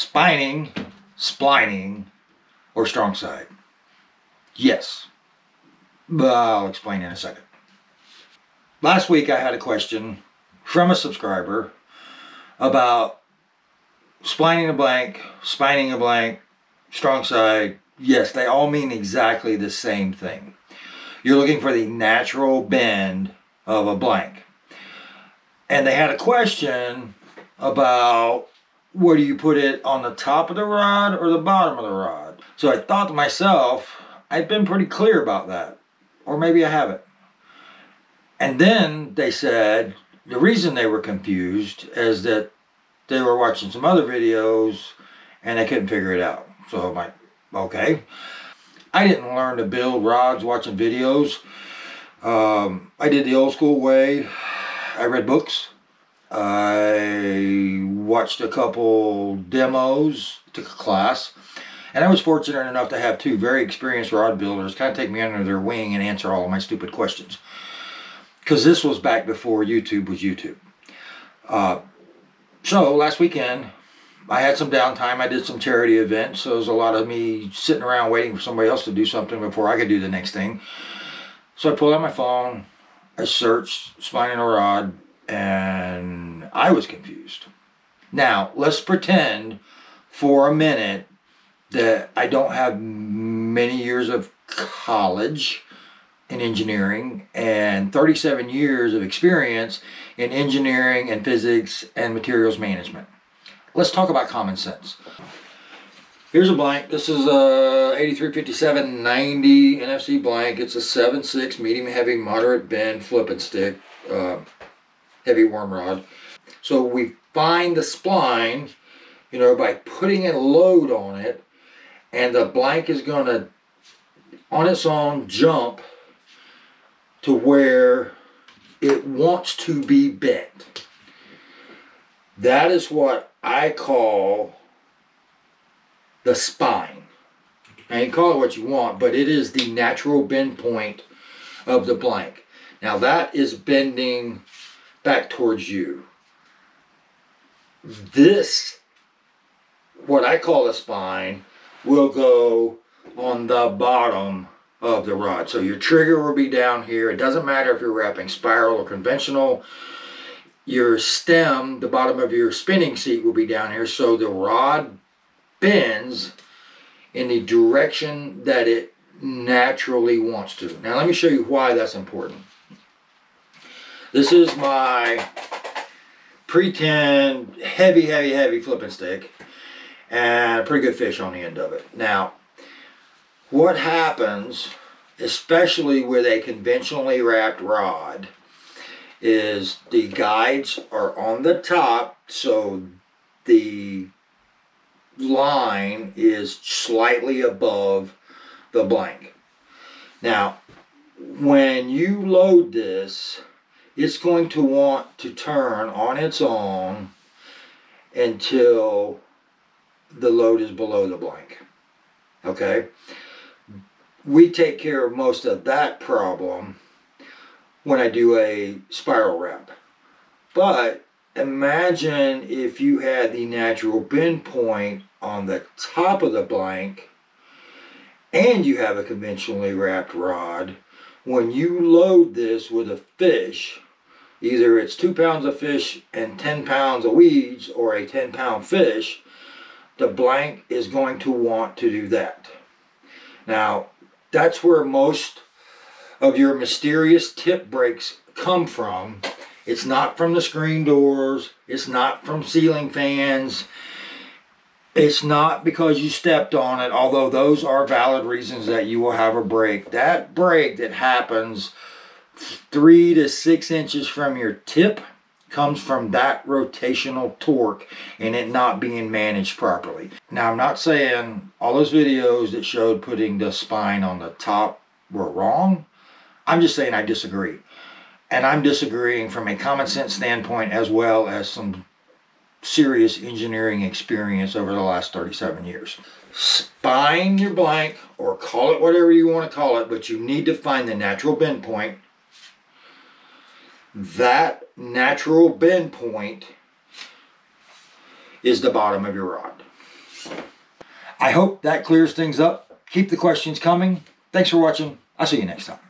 spining, splining, or strong side? Yes. I'll explain in a second. Last week I had a question from a subscriber about splining a blank, spining a blank, strong side. Yes, they all mean exactly the same thing. You're looking for the natural bend of a blank. And they had a question about where do you put it on the top of the rod or the bottom of the rod? So I thought to myself, I've been pretty clear about that. Or maybe I haven't. And then they said the reason they were confused is that they were watching some other videos and they couldn't figure it out. So I'm like, okay. I didn't learn to build rods watching videos. I did the old school way. I read books. I watched a couple demos, took a class, and I was fortunate enough to have two very experienced rod builders kind of take me under their wing and answer all of my stupid questions. Because this was back before YouTube was YouTube. So last weekend, I had some downtime. I did some charity events, so there was a lot of me sitting around waiting for somebody else to do something before I could do the next thing. So I pulled out my phone, I searched splining a rod, and I was confused. Now, let's pretend for a minute that I don't have many years of college in engineering and 37 years of experience in engineering and physics and materials management. Let's talk about common sense. Here's a blank. This is a 8357-90 NFC blank. It's a 7.6 medium heavy moderate bend flipping stick, heavy worm rod. So we find the spline, you know, by putting a load on it, and the blank is gonna on its own jump to where it wants to be bent. That is what I call the spine. Now, you can call it what you want, but it is the natural bend point of the blank. Now that is bending back towards you. This, what I call a spine, will go on the bottom of the rod. So your trigger will be down here. It doesn't matter if you're wrapping spiral or conventional. Your stem, the bottom of your spinning seat, will be down here. So the rod bends in the direction that it naturally wants to. Now let me show you why that's important. This is my pretend heavy flipping stick, and a pretty good fish on the end of it. Now, what happens, especially with a conventionally wrapped rod, is the guides are on the top, so the line is slightly above the blank. Now, when you load this, it's going to want to turn on its own until the load is below the blank. Okay? We take care of most of that problem when I do a spiral wrap. But imagine if you had the natural bend point on the top of the blank and you have a conventionally wrapped rod. When you load this with a fish, either it's 2 pounds of fish and 10 pounds of weeds or a 10 pound fish, the blank is going to want to do that. Now, that's where most of your mysterious tip breaks come from. It's not from the screen doors. It's not from ceiling fans. It's not because you stepped on it, although those are valid reasons that you will have a break. That break that happens 3 to 6 inches from your tip comes from that rotational torque and it not being managed properly. Now, I'm not saying all those videos that showed putting the spine on the top were wrong. I'm just saying I disagree. And I'm disagreeing from a common sense standpoint as well as some serious engineering experience over the last 37 years. Spine your blank, or call it whatever you want to call it, but you need to find the natural bend point. That natural bend point is the bottom of your rod. I hope that clears things up. Keep the questions coming. Thanks for watching. I'll see you next time.